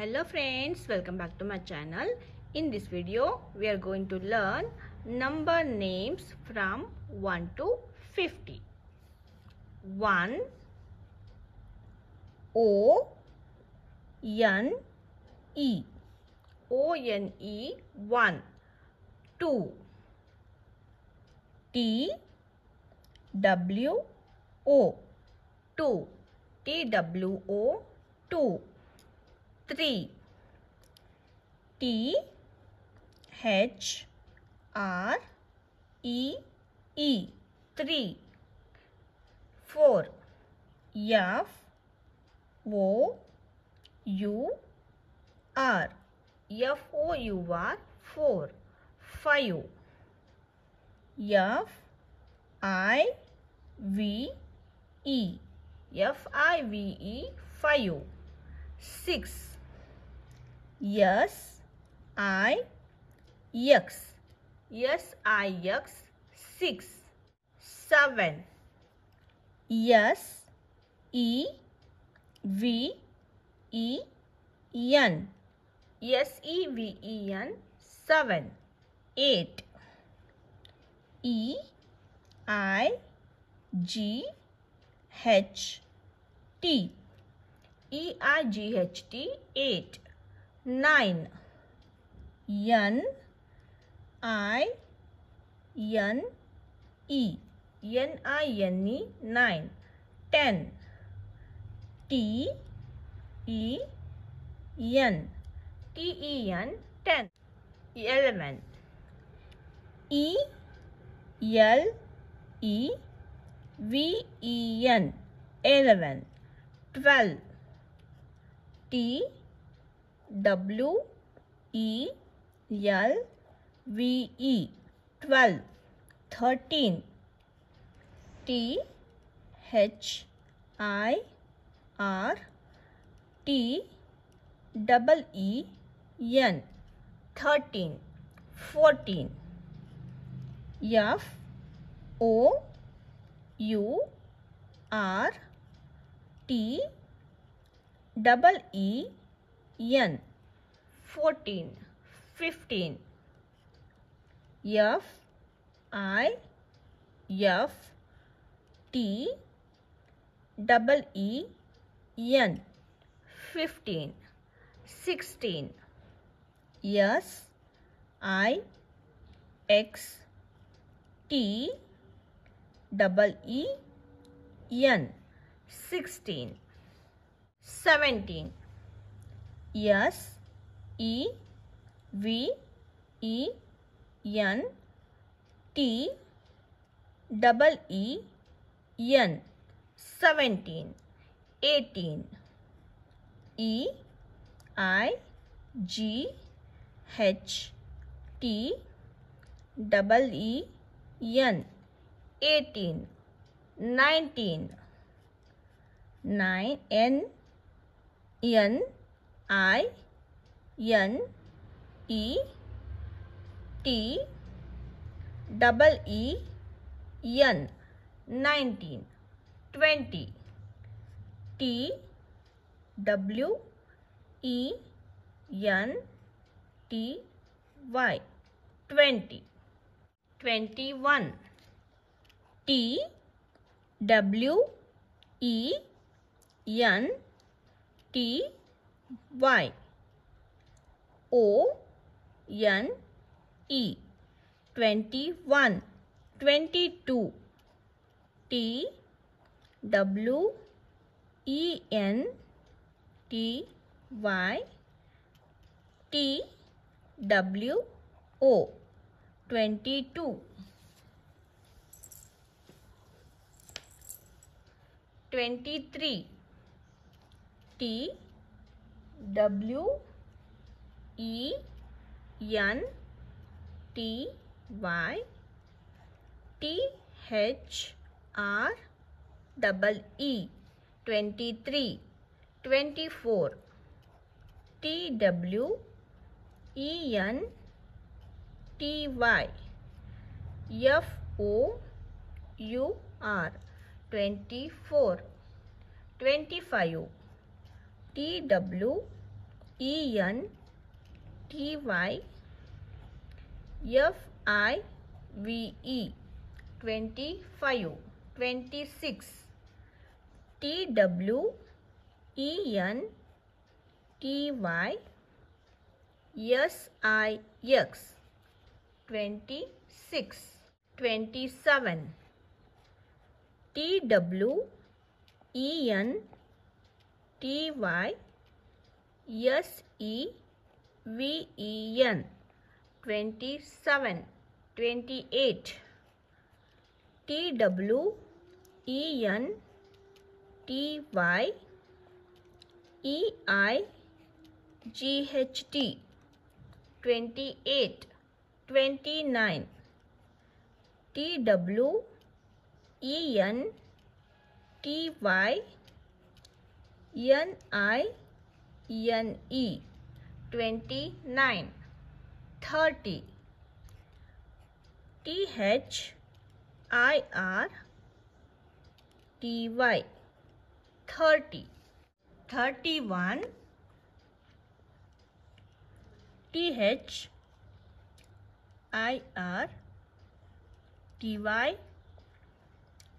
Hello friends, welcome back to my channel. In this video we are going to learn number names from 1 to 50. 1 O N E. O N E 1. 2 T W O 2. T W O 2. 3 T H R E E 3 4 F O U R F O U R 4 5 F I V E F I V E 5 6 Yes, I, X. Yes, I, X. 6. 7. Yes, E, V, E, N. Yes, E, V, E, N. 7. 8. E, I, G, H, T. E, I, G, H, T. 8. 9 N I N E N I N E 9 10 T E N T E N 10 11 E L E V E N 11 12 T W E L V E 12 13 T H I R T double E N 13 14 F O U R T double E N 14 15 F I F T double E N 15 16 S I X T double E N 16 17 S E V E N T double E N 17 18 E I G H T double E N 18 19 9 N N I N E T double E N 19 20 T W E N T Y 20 21 T W E N T Y O N E 21 22 T W E N T Y T W O 22 23 T W E N T Y T H R double E 23 24 T W E N T Y F O U R 24 25 T W ENTYFIVE 25 26 TWENTYSIX 26 27 TWENTYSEVEN 27 28 TWENTYEIGHT 28 29 TWENTYNINE 29 30 THIRTY 30 31 THIRTYONE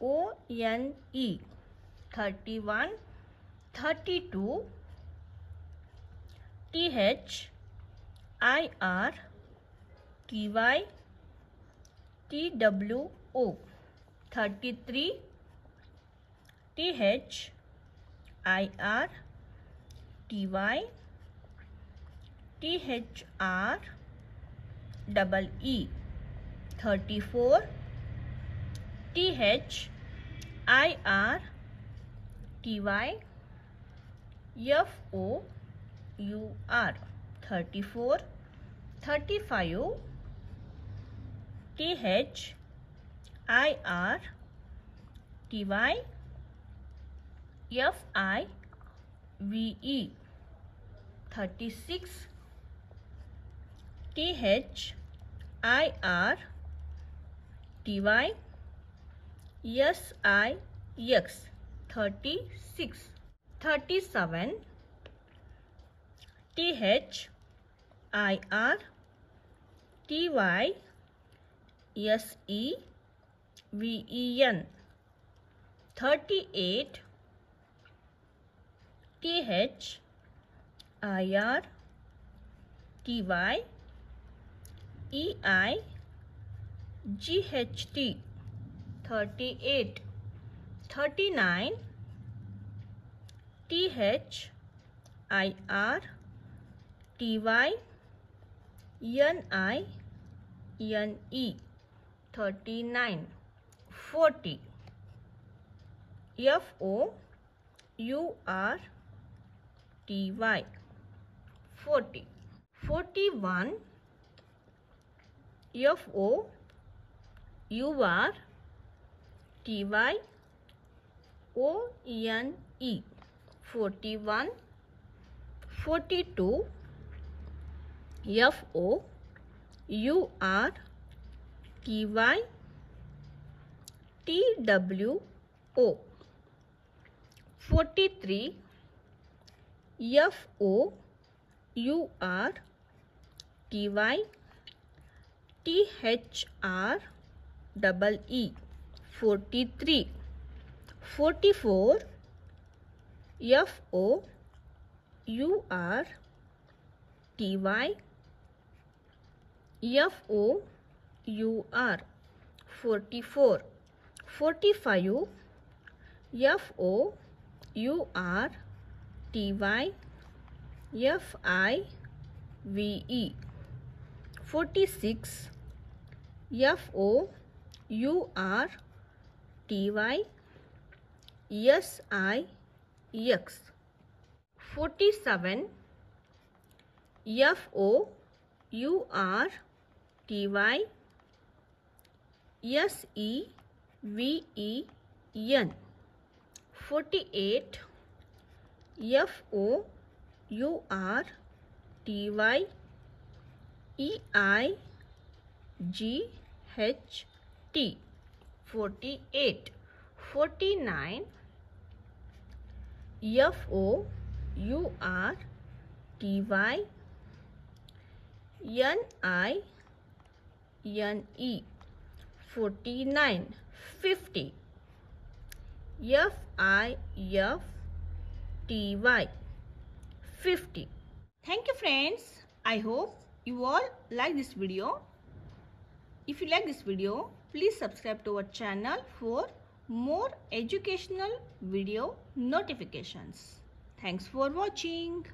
31 32 THIRTYTWO 33 THIRTYTHREE 34 THIRTYFOUR 34 35 THIRTYFIVE 36 THIRTYSIX 36 37 THIRTYSEVEN 38 THIRTYEIGHT 38 39 THIRTYNINE 39 40 FOURTY 40 41 FOURTYONE 41 42 FOURTYTWO 43 FOURTYTHREE 43 44 FOURTYFOUR 44 45 FOURTYFIVE 46 FOURTYSIX 47 FOURTYSEVEN 48 FOURTYEIGHT 48 49 FOURTYNINE 49, 49, 50, FIFTY, 50. Thank you friends. I hope you all like this video. If you like this video, please subscribe to our channel for more educational video notifications. Thanks for watching.